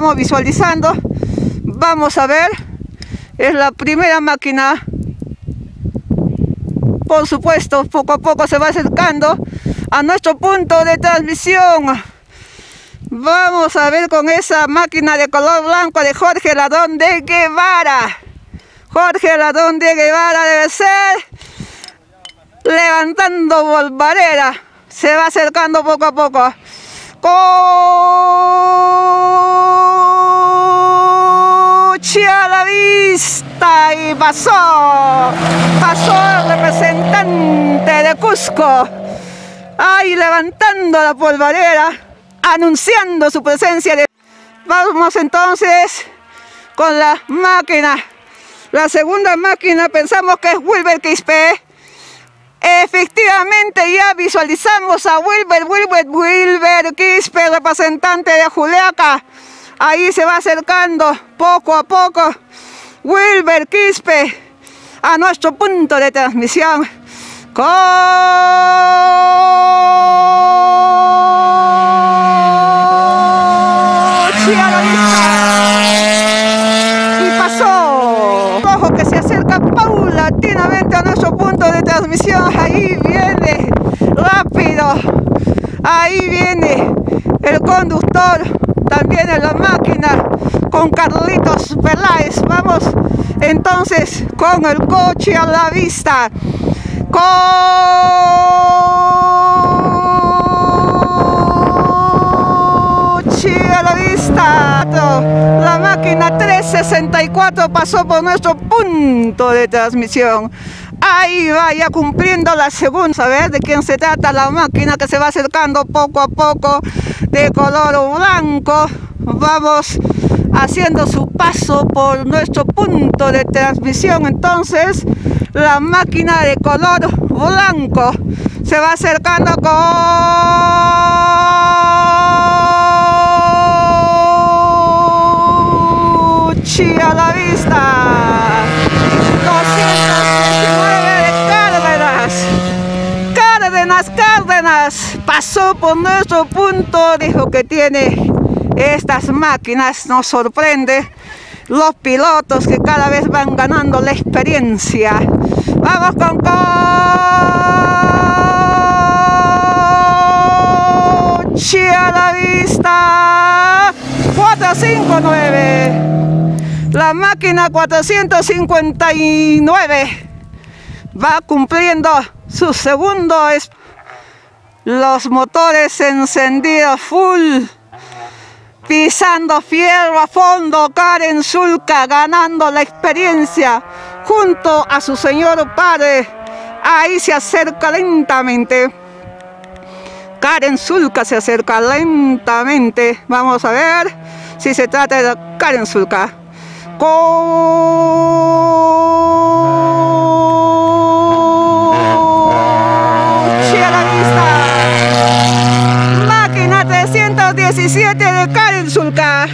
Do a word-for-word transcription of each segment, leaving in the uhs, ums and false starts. estamos visualizando. Vamos a ver, es la primera máquina. Por supuesto, poco a poco se va acercando a nuestro punto de transmisión. Vamos a ver con esa máquina de color blanco de Jorge Ladrón de Guevara. Jorge Ladrón de Guevara debe ser levantando volvarera. Se va acercando poco a poco. Coche a la vista y pasó, pasó el representante de Cusco, ahí levantando la polvareda, anunciando su presencia. Vamos entonces con la máquina, la segunda máquina, pensamos que es Wilber Quispe. Efectivamente ya visualizamos a Wilber, Wilber, Wilber Quispe, representante de Juliaca. Ahí se va acercando poco a poco Wilber Quispe a nuestro punto de transmisión. Y pasó. Ojo que se acerca paulatinamente a nuestro punto de transmisión. Ahí viene rápido. Ahí viene el conductor. También en la máquina con Carlitos Peláez. Vamos entonces con el coche a la vista. Coche a la vista. La máquina tres sesenta y cuatro pasó por nuestro punto de transmisión. Ahí va ya cumpliendo la segunda. A ver de quién se trata la máquina que se va acercando poco a poco, de color blanco. Vamos haciendo su paso por nuestro punto de transmisión. Entonces la máquina de color blanco se va acercando con coche a la vista. Cárdenas pasó por nuestro punto. Dijo que tiene estas máquinas, nos sorprende los pilotos que cada vez van ganando la experiencia. Vamos con coche a la vista. Cuatrocientos cincuenta y nueve, la máquina cuatrocientos cincuenta y nueve va cumpliendo su segundo espacio. Los motores encendidos full, pisando fierro a fondo. Karen Sulca ganando la experiencia junto a su señor padre. Ahí se acerca lentamente. Karen Sulca se acerca lentamente. Vamos a ver si se trata de Karen Sulca. Coche a la vista. trescientos diecisiete de Karen Sulca.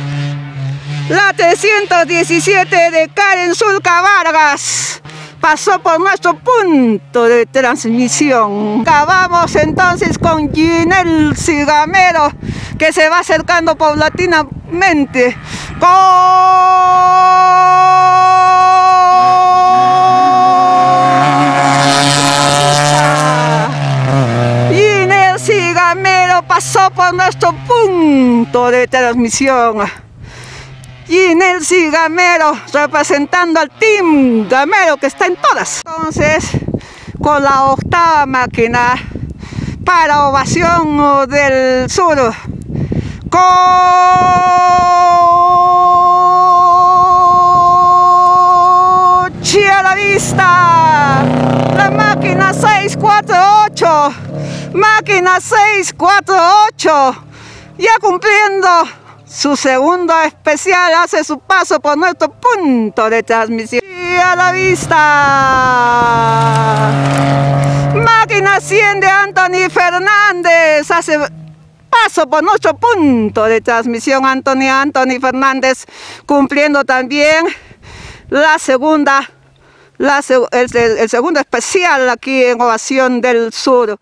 La trescientos diecisiete de Karen Sulca Vargas pasó por nuestro punto de transmisión. Acabamos entonces con Ginel Cigamero, que se va acercando paulatinamente. Con Ginel Cigamero pasó por nuestro punto de transmisión. Ginelsi Gamero representando al Team Gamero, que está en todas. Entonces, con la octava máquina para Ovación del Sur. Coche a la vista. La máquina seiscientos cuarenta y ocho. Máquina seiscientos cuarenta y ocho, ya cumpliendo su segundo especial, hace su paso por nuestro punto de transmisión. Y a la vista, máquina cien de Anthony Fernández, hace paso por nuestro punto de transmisión. Anthony, Anthony Fernández cumpliendo también la segunda, la, el, el segundo especial aquí en Ovación del Sur.